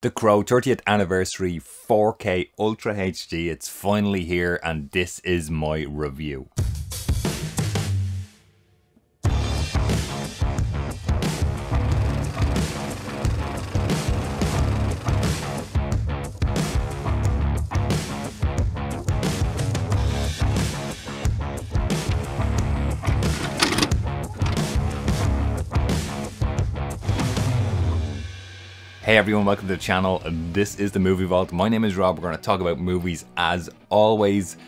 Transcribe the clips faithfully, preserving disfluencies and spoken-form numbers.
The Crow thirtieth Anniversary four K Ultra H D, it's finally here and this is my review. Hey everyone, welcome to the channel. This is The Movie Vault. My name is Rob. We're going to talk about movies as always.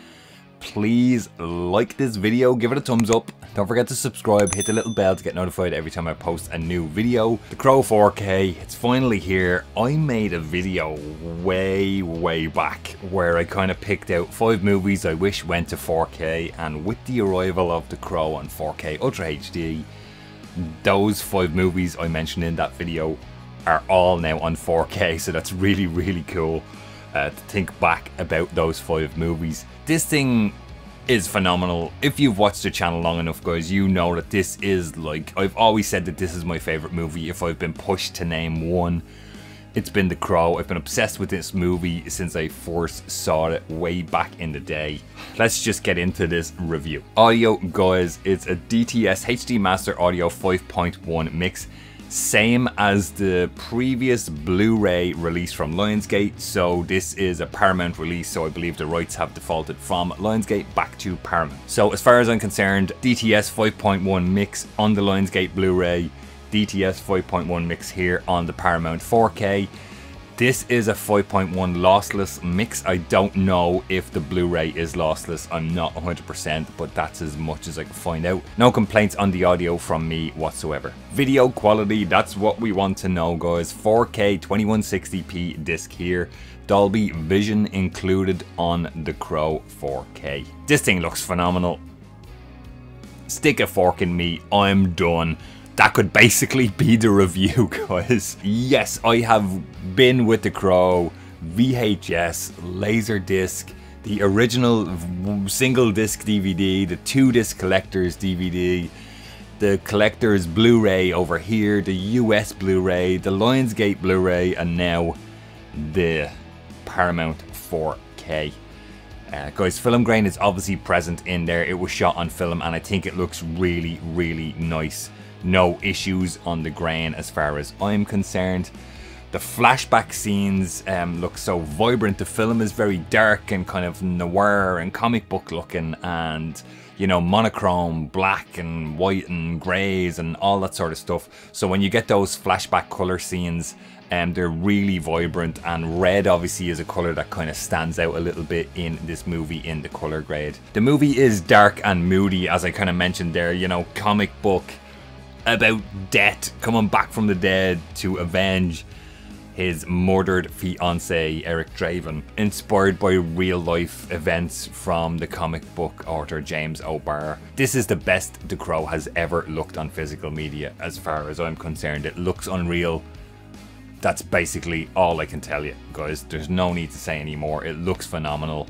Please like this video, give it a thumbs up. Don't forget to subscribe, hit the little bell to get notified every time I post a new video. The Crow four K, it's finally here. I made a video way, way back where I kind of picked out five movies I wish went to four K, and with the arrival of The Crow on four K Ultra H D, those five movies I mentioned in that video are all now on four K, so that's really really cool uh, to think back about those five movies. This thing is phenomenal. If you've watched the channel long enough, guys, you know that this is, like, I've always said that this is my favorite movie. If I've been pushed to name one, it's been The Crow. I've been obsessed with this movie since I first saw it way back in the day. Let's just get into this review. Audio, guys, it's a D T S H D Master Audio five point one mix. Same as the previous Blu-ray release from Lionsgate, so this is a Paramount release, so I believe the rights have defaulted from Lionsgate back to Paramount. So as far as I'm concerned, D T S five point one mix on the Lionsgate Blu-ray, D T S five point one mix here on the Paramount four K. This is a five point one lossless mix. I don't know if the Blu-ray is lossless. I'm not one hundred percent, but that's as much as I can find out. No complaints on the audio from me whatsoever. Video quality, that's what we want to know, guys. four K twenty-one sixty p disc here. Dolby Vision included on The Crow four K. This thing looks phenomenal. Stick a fork in me, I'm done. That could basically be the review, guys. Yes, I have been with The Crow, V H S, Laser Disc, the original single disc D V D, the two disc collector's D V D, the collector's Blu-ray over here, the U S Blu-ray, the Lionsgate Blu-ray, and now the Paramount four K. Uh, guys, film grain is obviously present in there. It was shot on film and I think it looks really, really nice. No issues on the grain as far as I'm concerned. The flashback scenes um, look so vibrant. The film is very dark and kind of noir and comic book looking, and you know, monochrome, black and white and greys and all that sort of stuff. So when you get those flashback color scenes, um, they're really vibrant, and red obviously is a color that kind of stands out a little bit in this movie in the color grade. The movie is dark and moody, as I kind of mentioned there, you know, comic book, about death, coming back from the dead to avenge his murdered fiancé Eric Draven, inspired by real life events from the comic book author James O'Barr. This is the best The Crow has ever looked on physical media as far as I'm concerned. It looks unreal. That's basically all I can tell you, guys. There's no need to say anymore. It looks phenomenal.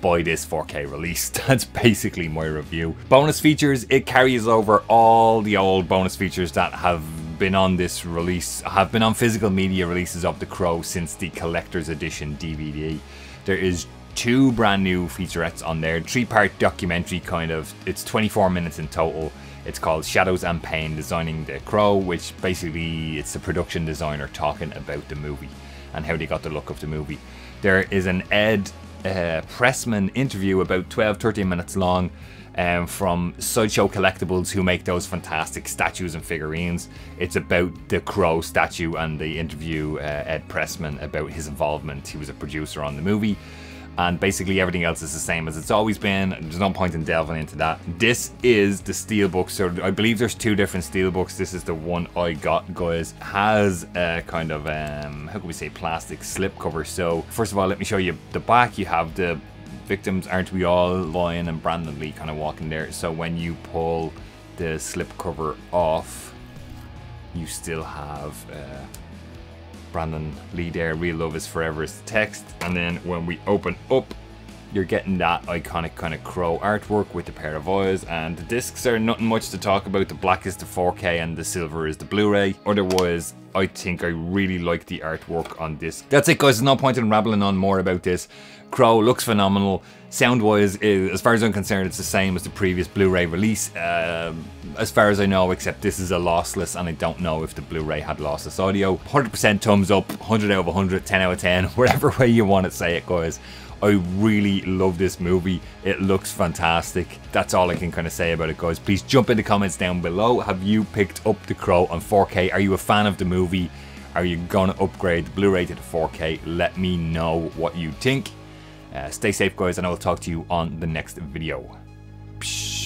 Buy this four K release. That's basically my review. Bonus features, it carries over all the old bonus features that have been on this release, have been on physical media releases of The Crow since the collector's edition D V D. There is two brand new featurettes on there, three-part documentary kind of, it's twenty-four minutes in total. It's called Shadows and Pain Designing the Crow, which basically it's the production designer talking about the movie and how they got the look of the movie. There is an Ed Uh, Pressman interview about twelve to thirteen minutes long um, from Sideshow Collectibles, who make those fantastic statues and figurines. It's about the Crow statue, and they interview uh, Ed Pressman about his involvement. He was a producer on the movie, and basically everything else is the same as it's always been. There's no point in delving into that. This is the Steelbook, so I believe there's two different Steelbooks. This is the one I got, guys. Has a kind of, um, how can we say, plastic slip cover. So first of all, let me show you the back. You have the victims, aren't we all, Lion and Brandon Lee kind of walking there. So when you pull the slip cover off, you still have uh, Brandon Lee there, Real Love Is Forever is the text. And then when we open up you're getting that iconic kind of crow artwork with the pair of eyes, and the discs are nothing much to talk about. The black is the four K and the silver is the Blu-ray. Otherwise, I think I really like the artwork on this. That's it, guys. There's no point in rambling on more about this. Crow looks phenomenal. Sound-wise, as far as I'm concerned, it's the same as the previous Blu-ray release. Uh, as far as I know, except this is a lossless, and I don't know if the Blu-ray had lossless audio. one hundred percent thumbs up, one hundred out of one hundred, ten out of ten, whatever way you want to say it, guys. I really love this movie. It looks fantastic. That's all I can kind of say about it, guys. Please jump in the comments down below. Have you picked up The Crow on four K? Are you a fan of the movie? Are you gonna upgrade the Blu-ray to the four K? Let me know what you think. Uh, stay safe, guys, and I will talk to you on the next video. Psh